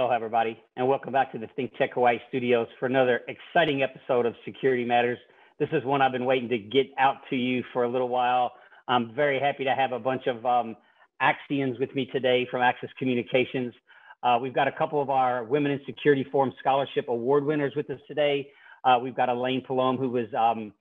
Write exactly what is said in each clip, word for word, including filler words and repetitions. Hello, everybody, and welcome back to the Think Tech Hawaii studios for another exciting episode of Security Matters. This is one I've been waiting to get out to you for a little while. I'm very happy to have a bunch of um, Axians with me today from Axis Communications. Uh, we've got a couple of our Women in Security Forum Scholarship Award winners with us today. Uh, we've got Elaine Palome, who was um,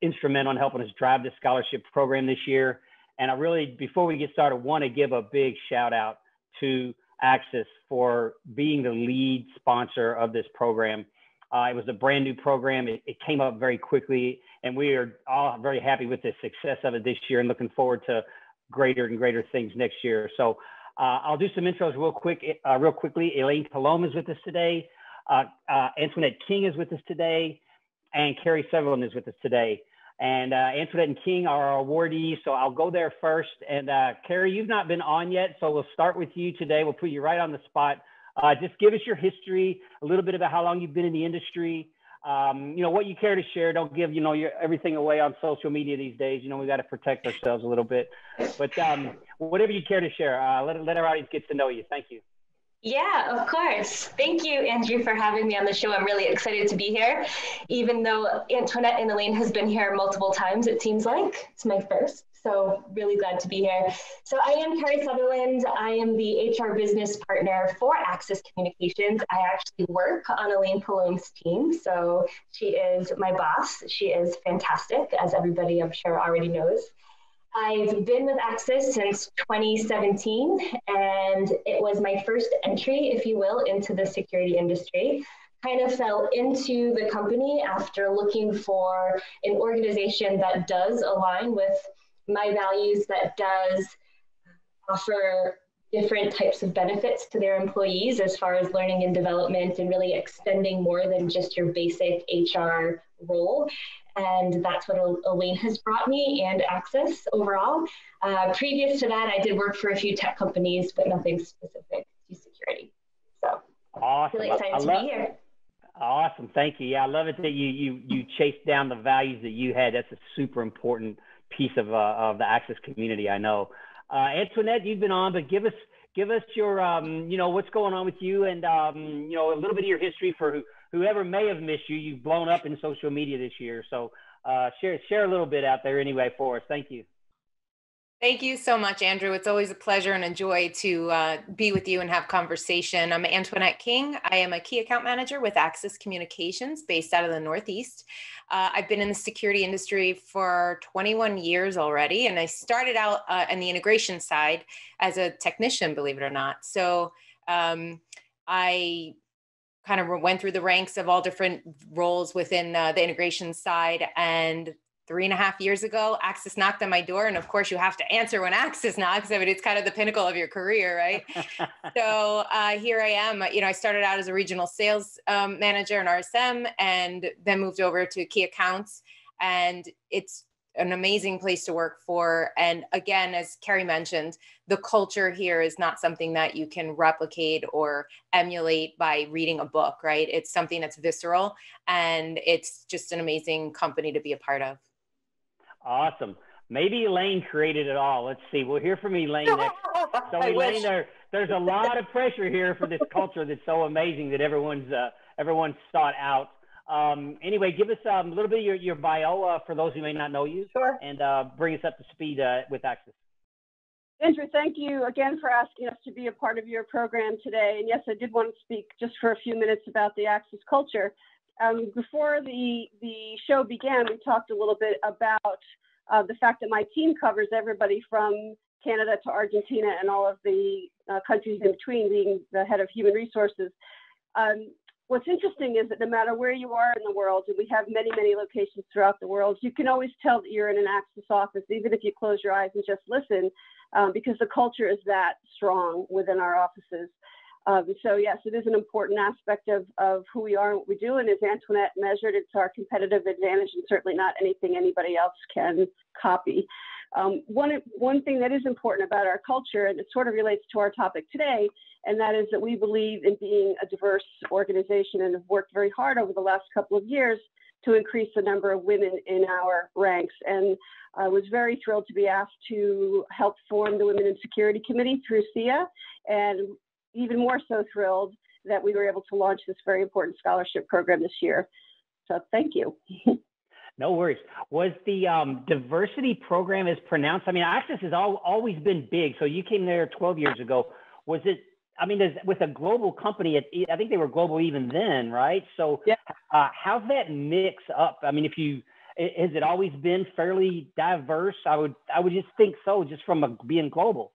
instrumental in helping us drive the scholarship program this year. And I really, before we get started, want to give a big shout out to Axis for being the lead sponsor of this program. Uh, it was a brand new program. It, it came up very quickly, and we are all very happy with the success of it this year and looking forward to greater and greater things next year. So uh, I'll do some intros real quick, uh, real quickly. Elaine Palome is with us today. Uh, uh, Antoinette King is with us today, and Kerri Sutherland is with us today. And uh, Antoinette and King are our awardees, so I'll go there first. And uh, Kerri, you've not been on yet, so we'll start with you today. We'll put you right on the spot. Uh, just give us your history, a little bit about how long you've been in the industry, um, you know, what you care to share. Don't give, you know, your, everything away on social media these days. You know, we got to protect ourselves a little bit. But um, whatever you care to share, uh, let, let our audience get to know you. Thank you. Yeah, of course. Thank you, Andrew, for having me on the show. I'm really excited to be here, even though Antoinette and Elaine has been here multiple times, it seems like. It's my first, so really glad to be here. So I am Kerri Sutherland. I am the H R business partner for Axis Communications. I actually work on Elaine Palome's team, so she is my boss. She is fantastic, as everybody I'm sure already knows. I've been with Axis since twenty seventeen, and it was my first entry, if you will, into the security industry. Kind of fell into the company after looking for an organization that does align with my values, that does offer different types of benefits to their employees as far as learning and development and really extending more than just your basic H R role. And that's what Elaine has brought me and Axis overall. Uh, previous to that, I did work for a few tech companies, but nothing specific to security. So awesome. Really excited I, I to love, be here. Awesome. Thank you. Yeah, I love it that you you you chased down the values that you had. That's a super important piece of uh, of the Axis community, I know. Uh, Antoinette, you've been on, but give us give us your um, you know, what's going on with you, and um, you know, a little bit of your history for who. Whoever may have missed you, you've blown up in social media this year. So uh, share, share a little bit out there anyway for us. Thank you. Thank you so much, Andrew. It's always a pleasure and a joy to uh, be with you and have conversation. I'm Antoinette King. I am a key account manager with Axis Communications based out of the Northeast. Uh, I've been in the security industry for twenty-one years already, and I started out uh, on the integration side as a technician, believe it or not. So um, I... kind of went through the ranks of all different roles within uh, the integration side. And three and a half years ago, Axis knocked on my door. And of course you have to answer when Axis knocks. I mean, it's kind of the pinnacle of your career, right? so uh, here I am, you know, I started out as a regional sales um, manager in R S M, and then moved over to key accounts. And it's an amazing place to work for. And again, as Kerri mentioned, the culture here is not something that you can replicate or emulate by reading a book, right? It's something that's visceral, and it's just an amazing company to be a part of. Awesome. Maybe Elaine created it all. Let's see. We'll hear from Elaine next. So Elaine, there, there's a lot of pressure here for this culture that's so amazing that everyone's, uh, everyone's sought out. Um, anyway, give us um, a little bit of your, your bio uh, for those who may not know you. Sure. And uh, bring us up to speed uh, with Axis. Andrew, thank you again for asking us to be a part of your program today. And yes, I did want to speak just for a few minutes about the Axis culture. Um, before the, the show began, we talked a little bit about uh, the fact that my team covers everybody from Canada to Argentina and all of the uh, countries in between, being the head of human resources. Um, What's interesting is that no matter where you are in the world, and we have many, many locations throughout the world, you can always tell that you're in an Axis office, even if you close your eyes and just listen, um, because the culture is that strong within our offices. Um, so, yes, it is an important aspect of, of who we are and what we do, and as Antoinette measured, it's our competitive advantage and certainly not anything anybody else can copy. Um, one, one thing that is important about our culture, and it sort of relates to our topic today, and that is that we believe in being a diverse organization and have worked very hard over the last couple of years to increase the number of women in our ranks. And I was very thrilled to be asked to help form the Women in Security Committee through S I A, and even more so thrilled that we were able to launch this very important scholarship program this year. So thank you. No worries. Was the um, diversity program as pronounced? I mean, Axis has all, always been big. So you came there twelve years ago. Was it, I mean, with a global company, it, I think they were global even then, right? So yeah. uh, how's that mix up? I mean, if you, has it always been fairly diverse? I would, I would just think so, just from a, being global.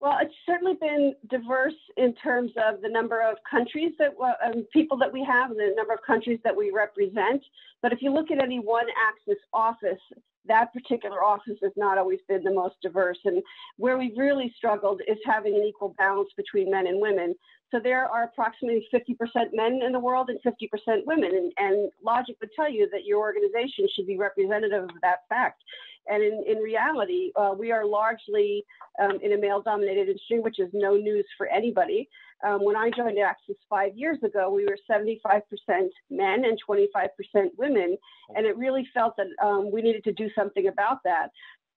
Well, it's certainly been diverse in terms of the number of countries that um, people that we have and the number of countries that we represent. But if you look at any one Axis office, that particular office has not always been the most diverse. And where we've really struggled is having an equal balance between men and women. So there are approximately fifty percent men in the world and fifty percent women. And, and logic would tell you that your organization should be representative of that fact. And in, in reality, uh, we are largely um, in a male-dominated industry, which is no news for anybody. Um, when I joined Axis five years ago, we were seventy-five percent men and twenty-five percent women, and it really felt that um, we needed to do something about that.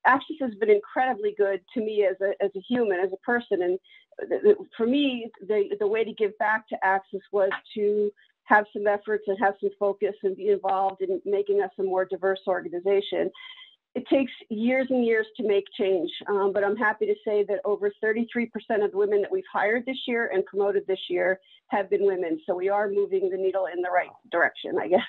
Axis has been incredibly good to me as a, as a human, as a person, and th th for me, the, the way to give back to Axis was to have some efforts and have some focus and be involved in making us a more diverse organization. It takes years and years to make change, um, but I'm happy to say that over thirty-three percent of the women that we've hired this year and promoted this year have been women. So we are moving the needle in the right direction, I guess.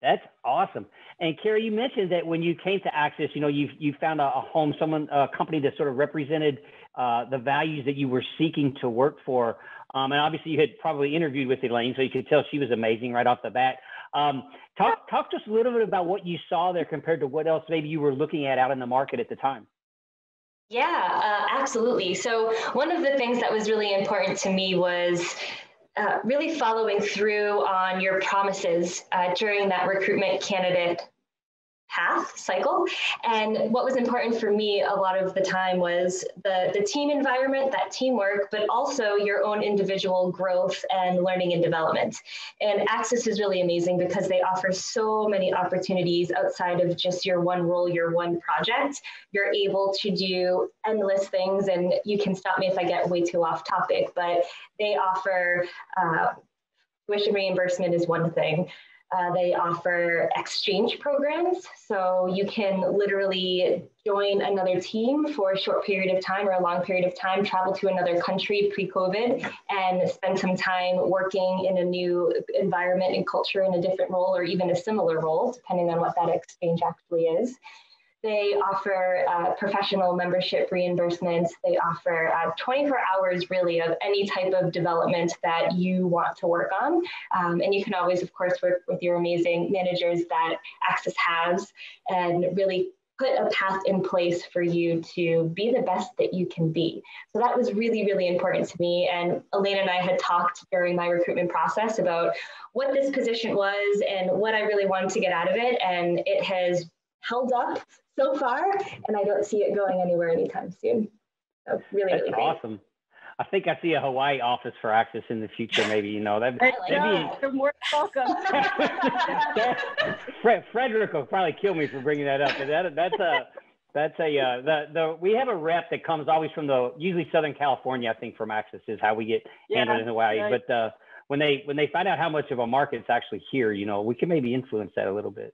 That's awesome. And Kerri, you mentioned that when you came to Axis, you know, you you found a, a home, someone, a company that sort of represented uh, the values that you were seeking to work for. Um, and obviously, you had probably interviewed with Elaine, so you could tell she was amazing right off the bat. Um, talk, talk to us a little bit about what you saw there compared to what else maybe you were looking at out in the market at the time. Yeah, uh, absolutely. So one of the things that was really important to me was uh, really following through on your promises uh, during that recruitment candidate path cycle. And what was important for me a lot of the time was the, the team environment, that teamwork, but also your own individual growth and learning and development. And Axis is really amazing because they offer so many opportunities outside of just your one role, your one project. You're able to do endless things, and you can stop me if I get way too off topic, but they offer uh, tuition reimbursement is one thing. Uh, they offer exchange programs, so you can literally join another team for a short period of time or a long period of time, travel to another country pre-COVID, and spend some time working in a new environment and culture in a different role or even a similar role, depending on what that exchange actually is. They offer uh, professional membership reimbursements. They offer uh, twenty-four hours really of any type of development that you want to work on. Um, and you can always, of course, work with your amazing managers that Axis has and really put a path in place for you to be the best that you can be. So that was really, really important to me. And Elaine and I had talked during my recruitment process about what this position was and what I really wanted to get out of it. And it has held up so far, and I don't see it going anywhere anytime soon. So really, That's really great. Awesome. I think I see a Hawaii office for Axis in the future, maybe, you know. That, like that. You're more welcome. Fred, Frederick will probably kill me for bringing that up. That, that's a, that's a, uh, the, the, we have a rep that comes always from the, usually Southern California, I think, from Axis is how we get yeah, handled in Hawaii. Right. But uh, when they when they find out how much of a market's actually here, you know, we can maybe influence that a little bit.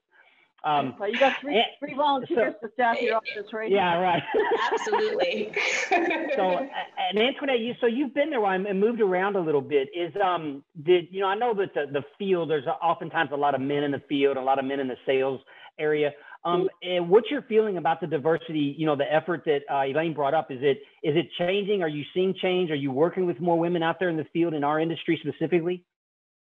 Um, well, you got three, three volunteers so, to staff your office right yeah, now. Yeah, right. Absolutely. So, and Antoinette, you so you've been there and moved around a little bit. Is um did you know? I know that the, the field there's oftentimes a lot of men in the field, a lot of men in the sales area. Um, and what's your feeling about the diversity? You know, the effort that uh, Elaine brought up. Is it is it changing? Are you seeing change? Are you working with more women out there in the field in our industry specifically?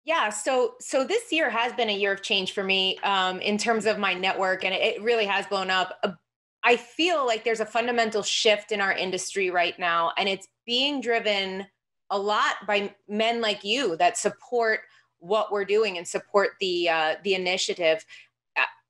Yeah, so so this year has been a year of change for me um, in terms of my network, and it really has blown up. I feel like there's a fundamental shift in our industry right now, and it's being driven a lot by men like you that support what we're doing and support the uh, the initiative.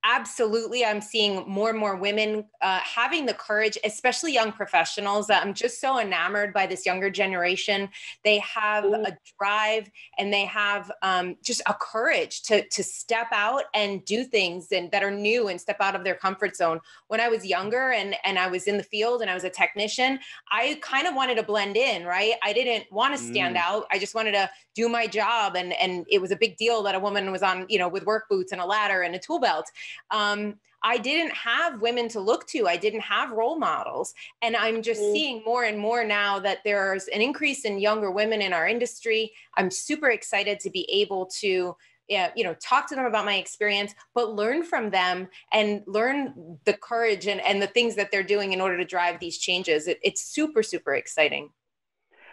Absolutely. I'm seeing more and more women uh, having the courage, especially young professionals. I'm just so enamored by this younger generation. They have a drive and they have um, just a courage to, to step out and do things and that are new and step out of their comfort zone. When I was younger and, and I was in the field and I was a technician, I kind of wanted to blend in, right? I didn't want to stand mm. out. I just wanted to do my job. And, and it was a big deal that a woman was on, you know, with work boots and a ladder and a tool belt. Um, I didn't have women to look to. I didn't have role models. And I'm just mm. seeing more and more now that there's an increase in younger women in our industry. I'm super excited to be able to, yeah, you know, talk to them about my experience, but learn from them and learn the courage and, and the things that they're doing in order to drive these changes. It, it's super, super exciting.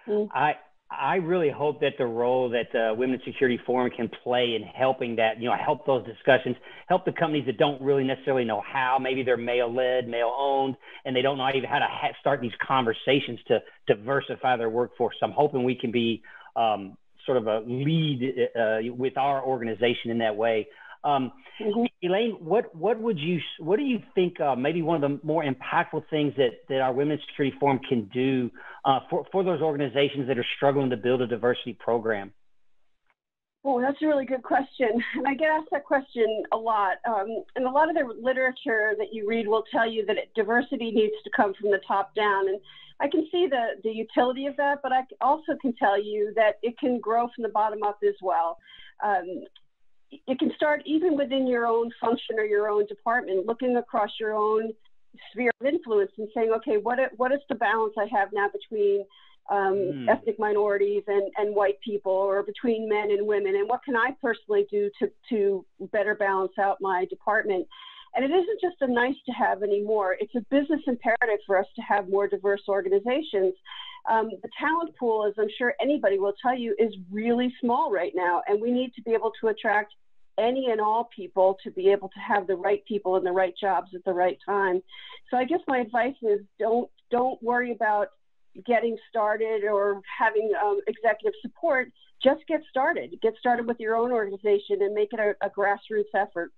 Mm. I I really hope that the role that uh, Women in Security Forum can play in helping that, you know, help those discussions, help the companies that don't really necessarily know how. Maybe they're male-led, male-owned, and they don't know even how to ha start these conversations to diversify their workforce. So I'm hoping we can be um, sort of a lead uh, with our organization in that way. Um, mm-hmm. Elaine, what what would you what do you think uh, maybe one of the more impactful things that that our Women in Security Forum can do uh, for for those organizations that are struggling to build a diversity program? Well, that's a really good question, and I get asked that question a lot. Um, and a lot of the literature that you read will tell you that diversity needs to come from the top down, and I can see the the utility of that, but I also can tell you that it can grow from the bottom up as well. Um, It can start even within your own function or your own department, looking across your own sphere of influence and saying, okay, what, what is the balance I have now between um, mm. ethnic minorities and, and white people, or between men and women, and what can I personally do to, to better balance out my department? And it isn't just a nice to have anymore. It's a business imperative for us to have more diverse organizations. Um, the talent pool, as I'm sure anybody will tell you, is really small right now. And we need to be able to attract any and all people to be able to have the right people in the right jobs at the right time. So I guess my advice is don't, don't worry about getting started or having um, executive support. Just get started. Get started with your own organization and make it a, a grassroots effort.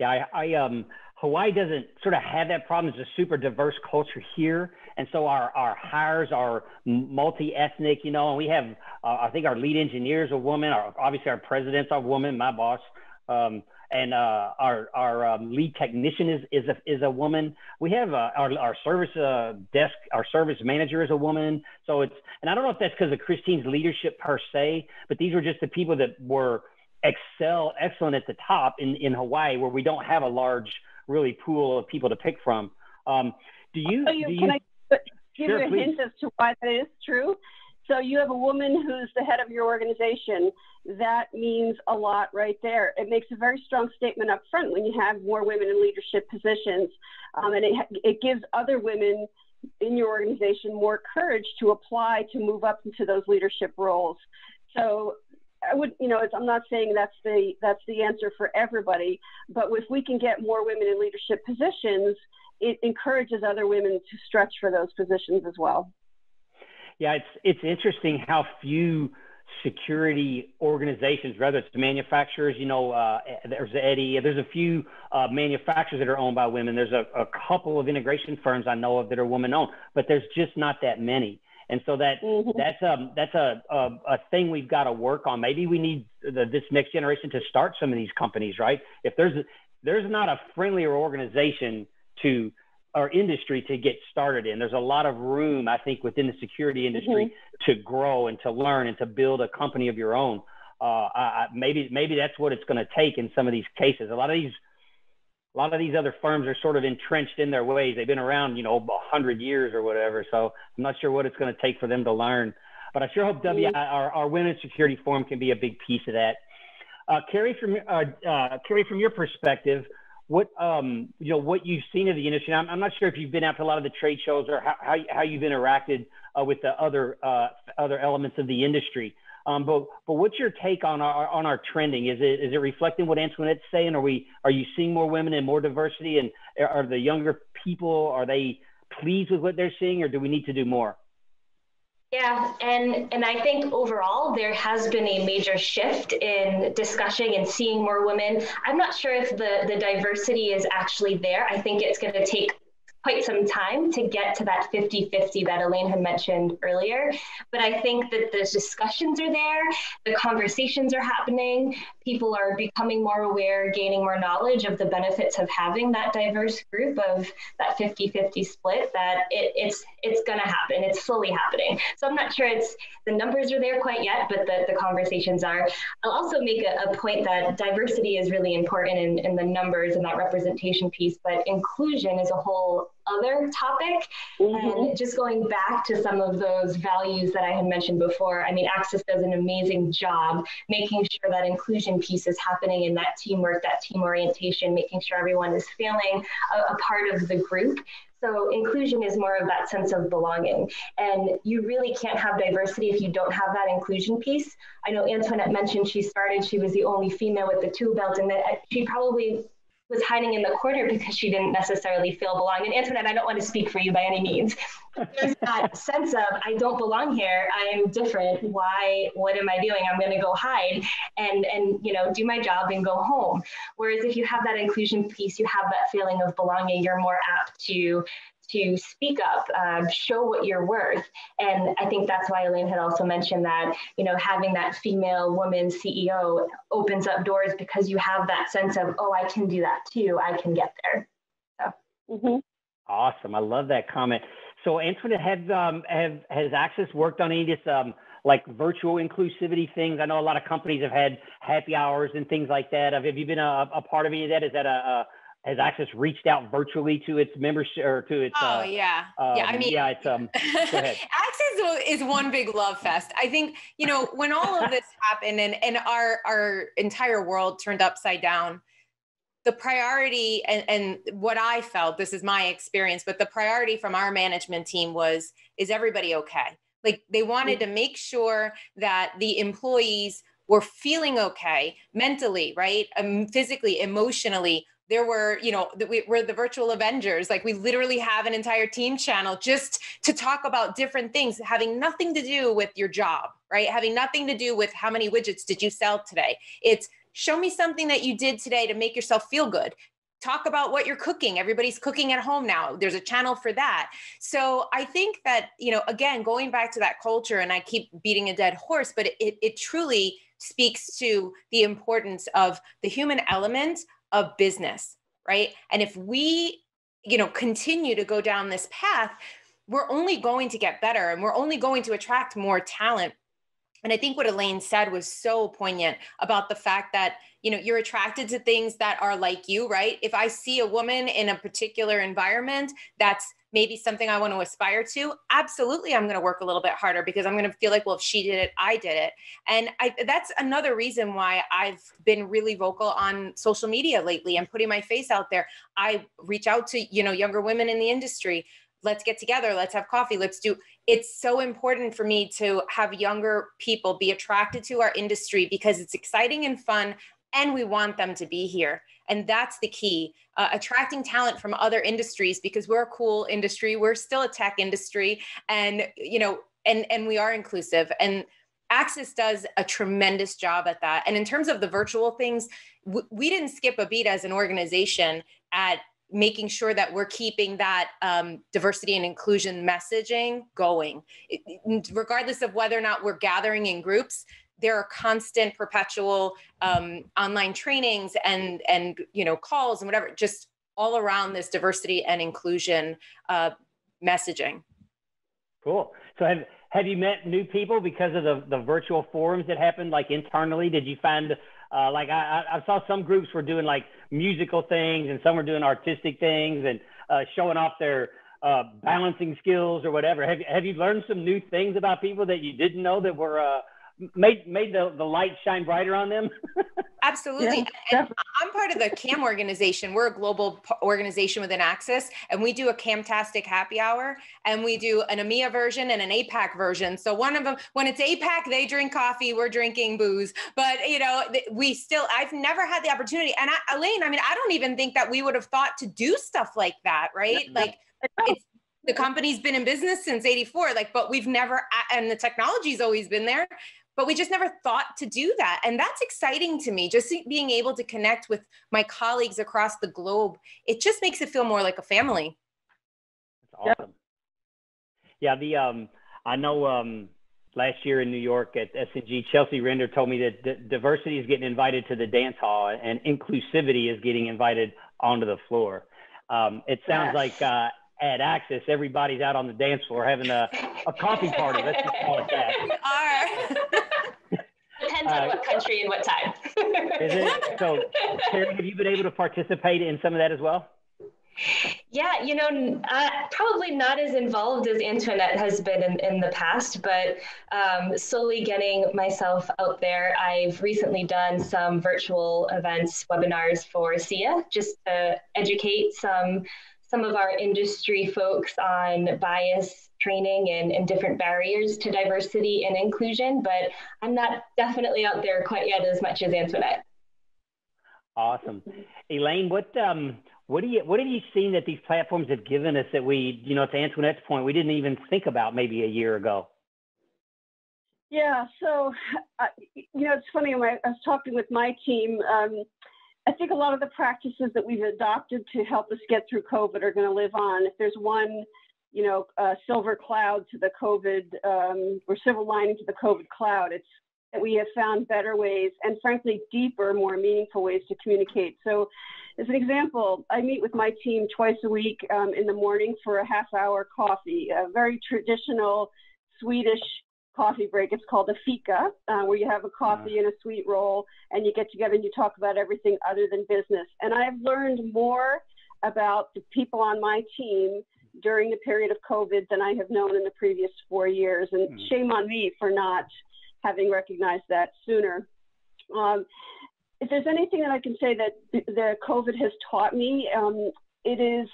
Yeah, I, I um, Hawaii doesn't sort of have that problem. It's a super diverse culture here. And so our, our hires are multi-ethnic, you know, and we have, uh, I think our lead engineers are women, our, obviously our presidents are women, my boss, um, and uh, our, our um, lead technician is, is, a, is a woman. We have uh, our, our service uh, desk, our service manager is a woman. So it's, and I don't know if that's because of Christine's leadership per se, but these were just the people that were excel, excellent at the top in, in Hawaii, where we don't have a large, really pool of people to pick from. Um, do you, you, do you can I give sure, you a please. hint as to why that is true? So you have a woman who's the head of your organization. That means a lot right there. It makes a very strong statement up front when you have more women in leadership positions, um, and it, it gives other women in your organization more courage to apply to move up into those leadership roles. So I would, you know, it's, I'm not saying that's the that's the answer for everybody, but if we can get more women in leadership positions, it encourages other women to stretch for those positions as well. Yeah, it's it's interesting how few security organizations, whether it's manufacturers, you know, uh, there's EdDI, there's a few uh, manufacturers that are owned by women. There's a, a couple of integration firms I know of that are women-owned, but there's just not that many. And so that mm-hmm. that's um that's a, a a thing we've got to work on. Maybe we need the, this next generation to start some of these companies, right? If there's there's not a friendlier organization to our industry to get started in, there's a lot of room, I think, within the security industry mm-hmm. to grow and to learn and to build a company of your own. Uh, I, I, maybe maybe that's what it's going to take in some of these cases. A lot of these. A lot of these other firms are sort of entrenched in their ways. They've been around, you know, a hundred years or whatever. So I'm not sure what it's going to take for them to learn. But I sure hope W I, our, our Women's Security Forum can be a big piece of that. Uh, Kerri, from uh, uh, Kerri, from your perspective, what um, you know, what you've seen of the industry. I'm, I'm not sure if you've been out to a lot of the trade shows or how how, how you've interacted uh, with the other uh, other elements of the industry. Um, but but what's your take on our on our trending? Is it is it reflecting what Antoinette's saying? Are we are you seeing more women and more diversity? And are the younger people, are they pleased with what they're seeing, or do we need to do more? Yeah, and, and I think overall there has been a major shift in discussing and seeing more women. I'm not sure if the, the diversity is actually there. I think it's going to take quite some time to get to that fifty fifty that Elaine had mentioned earlier. But I think that the discussions are there, the conversations are happening, people are becoming more aware, gaining more knowledge of the benefits of having that diverse group, of that fifty fifty split, that it, it's it's gonna happen, it's slowly happening. So I'm not sure it's the numbers are there quite yet, but the, the conversations are. I'll also make a, a point that diversity is really important in, in the numbers and that representation piece, but inclusion is a whole other topic. Mm-hmm. And just going back to some of those values that I had mentioned before, I mean, Axis does an amazing job making sure that inclusion piece is happening and that teamwork, that team orientation, making sure everyone is feeling a, a part of the group. So inclusion is more of that sense of belonging. And you really can't have diversity if you don't have that inclusion piece. I know Antoinette mentioned she started, she was the only female with the two belt, and that she probably was hiding in the corner because she didn't necessarily feel belonged. And Antoinette, I don't want to speak for you by any means. There's that sense of, I don't belong here. I'm different. Why? What am I doing? I'm going to go hide and, and, you know, do my job and go home. Whereas if you have that inclusion piece, you have that feeling of belonging, you're more apt to to speak up, um, show what you're worth. And I think that's why Elaine had also mentioned that, you know, having that female woman C E O opens up doors because you have that sense of, oh, I can do that too. I can get there. So. Mm-hmm. Awesome. I love that comment. So Antoinette, have, um, have, has Axis worked on any of this um, like virtual inclusivity things? I know a lot of companies have had happy hours and things like that. Have you been a, a part of any of that? Is that a, a Has Axis reached out virtually to its membership or to its? Oh, uh, yeah. Um, yeah, I mean, yeah, it's, um, go ahead. Axis is one big love fest. I think, you know, when all of this happened and, and our, our entire world turned upside down, the priority and, and what I felt, this is my experience, but the priority from our management team was, is everybody okay? Like they wanted to make sure that the employees were feeling okay mentally, right? Um, physically, emotionally. There were, you know, we were the virtual Avengers. Like we literally have an entire team channel just to talk about different things, having nothing to do with your job, right? Having nothing to do with how many widgets did you sell today. It's show me something that you did today to make yourself feel good. Talk about what you're cooking. Everybody's cooking at home now. There's a channel for that. So I think that, you know, again, going back to that culture, and I keep beating a dead horse, but it, it truly speaks to the importance of the human element of business, right? And if we, you know, continue to go down this path, we're only going to get better and we're only going to attract more talent. And I think what Elaine said was so poignant about the fact that, you know, you're attracted to things that are like you, right? If I see a woman in a particular environment, that's maybe something I want to aspire to. Absolutely, I'm going to work a little bit harder because I'm going to feel like, well, if she did it, I did it. And I, that's another reason why I've been really vocal on social media lately and putting my face out there. I reach out to, you know, younger women in the industry. Let's get together. Let's have coffee. Let's do. It's so important for me to have younger people be attracted to our industry because it's exciting and fun, and we want them to be here. And that's the key, uh, attracting talent from other industries, because we're a cool industry. We're still a tech industry, and, you know, and, and we are inclusive, and Axis does a tremendous job at that. And in terms of the virtual things, w- we didn't skip a beat as an organization at making sure that we're keeping that um, diversity and inclusion messaging going, it, it, regardless of whether or not we're gathering in groups. There are constant, perpetual um, online trainings and, and, you know, calls and whatever, just all around this diversity and inclusion uh, messaging. Cool. So have, have you met new people because of the, the virtual forums that happened, like internally? Did you find, uh, like, I, I saw some groups were doing like musical things and some were doing artistic things and uh, showing off their uh, balancing skills or whatever. Have, have you learned some new things about people that you didn't know that were, uh, made made the, the light shine brighter on them? Absolutely. Yeah, and I'm part of the CAM organization. We're a global organization within Axis, and we do a CAMtastic happy hour, and we do an EMEA version and an APAC version. So one of them, when it's APAC, they drink coffee, we're drinking booze. But, you know, we still, I've never had the opportunity. And I, Elaine, I mean, I don't even think that we would have thought to do stuff like that, right? Like, it's the company's been in business since eighty-four, like, but we've never, and the technology's always been there, but we just never thought to do that. And that's exciting to me, just being able to connect with my colleagues across the globe. It just makes it feel more like a family. That's awesome. Yeah, yeah the um, I know um, last year in New York at S and G, Chelsea Render told me that d diversity is getting invited to the dance hall and inclusivity is getting invited onto the floor. Um, it sounds yeah. like uh, at Axis, everybody's out on the dance floor having a, a coffee party. Let's just call it that. We are. Depends on uh, what country and what time. Is it? So, Kerri, have you been able to participate in some of that as well? Yeah, you know, uh, probably not as involved as Antoinette has been in, in the past, but um, slowly getting myself out there. I've recently done some virtual events, webinars for S I A, just to educate some some of our industry folks on bias training and, and different barriers to diversity and inclusion, but I'm not definitely out there quite yet as much as Antoinette. Awesome. Elaine, what um, what do you what have you seen that these platforms have given us that we, you know, to Antoinette's point, we didn't even think about maybe a year ago? Yeah, so uh, you know, it's funny. When I was talking with my team, um, I think a lot of the practices that we've adopted to help us get through COVID are going to live on. If there's one, you know, uh, silver cloud to the COVID um, or silver lining to the COVID cloud, it's that we have found better ways and, frankly, deeper, more meaningful ways to communicate. So, as an example, I meet with my team twice a week um, in the morning for a half-hour coffee, a very traditional Swedish coffee break. It's called a fika, uh, where you have a coffee and a sweet roll, and you get together and you talk about everything other than business. And I've learned more about the people on my team during the period of COVID than I have known in the previous four years. And mm. shame on me for not having recognized that sooner. Um, if there's anything that I can say that the COVID has taught me, um, it is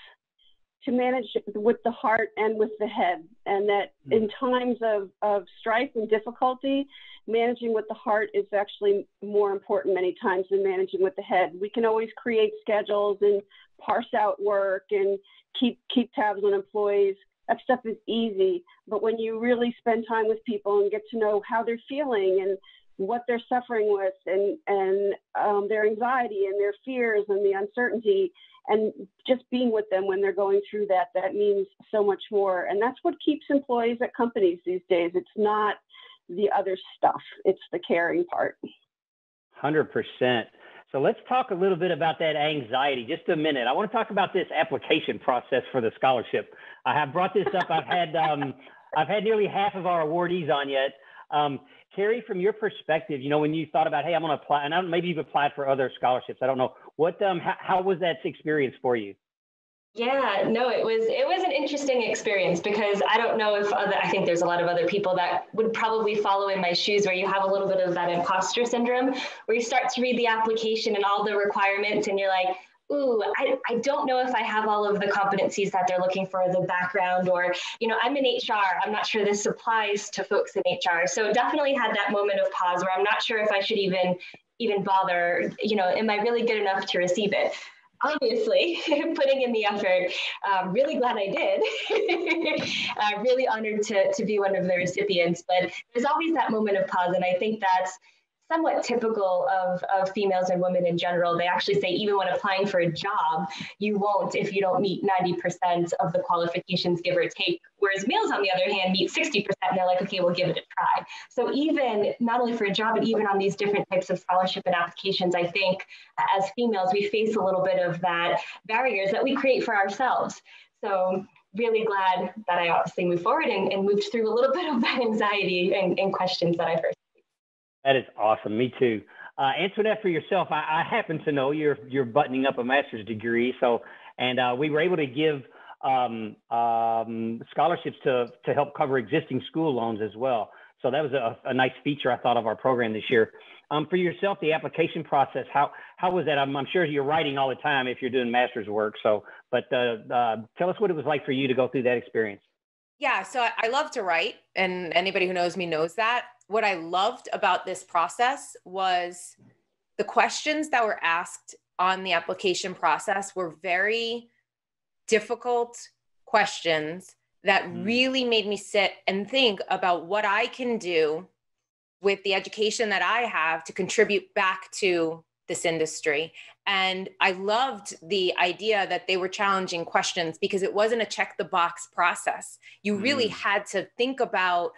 to manage with the heart and with the head, and that in times of, of strife and difficulty, managing with the heart is actually more important many times than managing with the head. We can always create schedules and parse out work and keep, keep tabs on employees. That stuff is easy, but when you really spend time with people and get to know how they're feeling and what they're suffering with and, and um, their anxiety and their fears and the uncertainty, and just being with them when they're going through that, that means so much more. And that's what keeps employees at companies these days. It's not the other stuff. It's the caring part. one hundred percent. So let's talk a little bit about that anxiety, just a minute. I want to talk about this application process for the scholarship. I have brought this up. I've had, um, I've had nearly half of our awardees on yet. Um, Kerri, from your perspective, you know, when you thought about, hey, I'm going to apply, and I don't, maybe you've applied for other scholarships, I don't know. What, um, how, how was that experience for you? Yeah, no, it was it was an interesting experience because I don't know if other, I think there's a lot of other people that would probably follow in my shoes where you have a little bit of that imposter syndrome where you start to read the application and all the requirements and you're like, ooh, I, I don't know if I have all of the competencies that they're looking for, the background, or, you know, I'm in H R. I'm not sure this applies to folks in H R. So definitely had that moment of pause where I'm not sure if I should even, even bother, you know, am I really good enough to receive it? Obviously, putting in the effort, um, really glad I did. uh, really honored to, to be one of the recipients, but there's always that moment of pause, and I think that's somewhat typical of, of females and women in general. They actually say even when applying for a job, you won't if you don't meet ninety percent of the qualifications, give or take. Whereas males, on the other hand, meet sixty percent and they're like, okay, we'll give it a try. So even not only for a job, but even on these different types of scholarship and applications, I think as females, we face a little bit of that barriers that we create for ourselves. So really glad that I obviously moved forward and, and moved through a little bit of that anxiety and, and questions that I first. That is awesome. Me too. Uh, Antoinette, for yourself, I, I happen to know you're you're buttoning up a master's degree. So, and uh, we were able to give um, um, scholarships to to help cover existing school loans as well. So that was a, a nice feature I thought of our program this year. Um, for yourself, the application process, how how was that? I'm, I'm sure you're writing all the time if you're doing master's work. So, but uh, uh, tell us what it was like for you to go through that experience. Yeah, so I love to write, and anybody who knows me knows that. What I loved about this process was the questions that were asked on the application process were very difficult questions that mm. really made me sit and think about what I can do with the education that I have to contribute back to this industry. And I loved the idea that they were challenging questions, because it wasn't a check the box process. You really mm. had to think about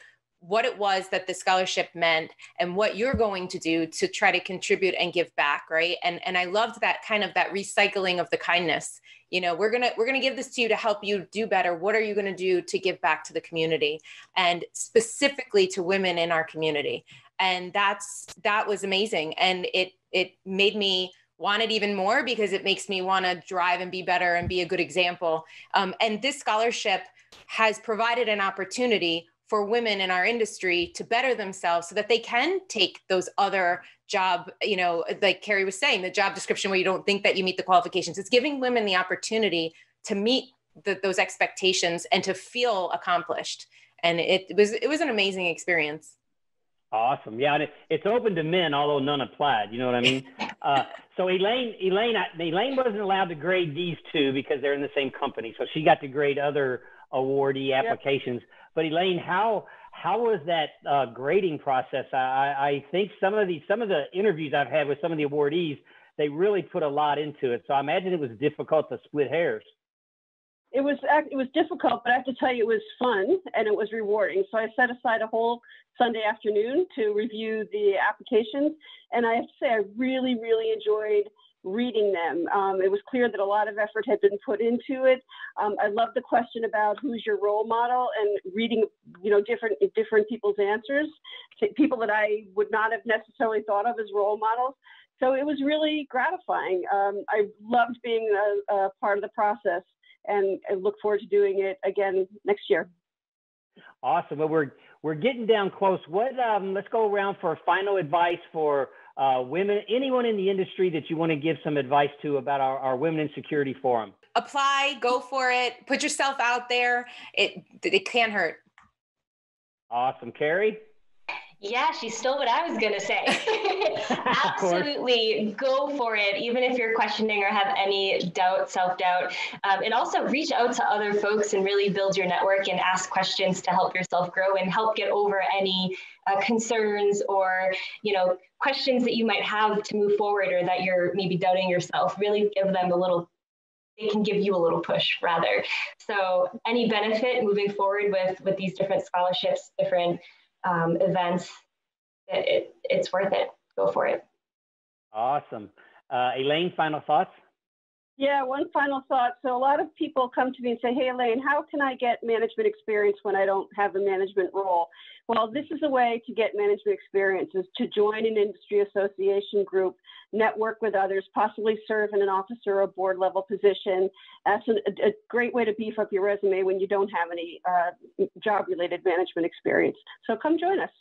what it was that the scholarship meant and what you're going to do to try to contribute and give back, right? And and I loved that kind of that recycling of the kindness. You know, we're gonna we're gonna give this to you to help you do better. What are you gonna do to give back to the community, and specifically to women in our community? And that's that was amazing, and it it made me want it even more, because it makes me want to drive and be better and be a good example. Um, and this scholarship has provided an opportunity for women in our industry to better themselves so that they can take those other job, you know, like Kerri was saying, the job description where you don't think that you meet the qualifications. It's giving women the opportunity to meet the, those expectations and to feel accomplished. And it was, it was an amazing experience. Awesome. Yeah. And it, it's open to men, although none applied, you know what I mean? uh, so Elaine, Elaine, I, Elaine wasn't allowed to grade these two because they're in the same company. So she got to grade other awardee applications. Yep. But Elaine, how how was that uh, grading process? I, I think some of the some of the interviews I've had with some of the awardees, they really put a lot into it. So I imagine it was difficult to split hairs. It was it was difficult, but I have to tell you, it was fun and it was rewarding. So I set aside a whole Sunday afternoon to review the applications, and I have to say I really really enjoyed reading them. Um, it was clear that a lot of effort had been put into it. Um, I love the question about who's your role model, and reading, you know, different different people's answers, people that I would not have necessarily thought of as role models. So it was really gratifying. Um, I loved being a, a part of the process, and I look forward to doing it again next year. Awesome. Well, we're we're getting down close. What? Um, let's go around for final advice for Uh, women, anyone in the industry that you want to give some advice to about our, our Women in Security Forum. Apply, go for it, put yourself out there. It, it can't hurt. Awesome. Kerri? Yeah, she stole what I was going to say. Absolutely. Go for it. Even if you're questioning or have any doubt, self-doubt, um, and also reach out to other folks and really build your network and ask questions to help yourself grow and help get over any uh, concerns or, you know, questions that you might have to move forward, or that you're maybe doubting yourself. Really give them a little, they can give you a little push rather. So any benefit moving forward with, with these different scholarships, different Um, events, it, it, it's worth it. Go for it. Awesome. Uh, Elaine, final thoughts? Yeah, one final thought. So a lot of people come to me and say, hey, Elaine, how can I get management experience when I don't have a management role? Well, this is a way to get management experience, is to join an industry association group, network with others, possibly serve in an officer or board level position. That's a, a great way to beef up your resume when you don't have any uh, job-related management experience. So come join us.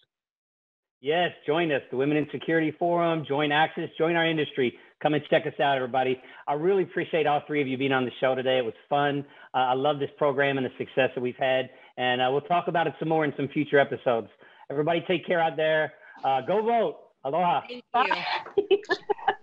Yes, join us, the Women in Security Forum, join Axis, join our industry. Come and check us out, everybody. I really appreciate all three of you being on the show today. It was fun. Uh, I love this program and the success that we've had. And uh, we'll talk about it some more in some future episodes. Everybody take care out there. Uh, go vote. Aloha. Thank you. Bye.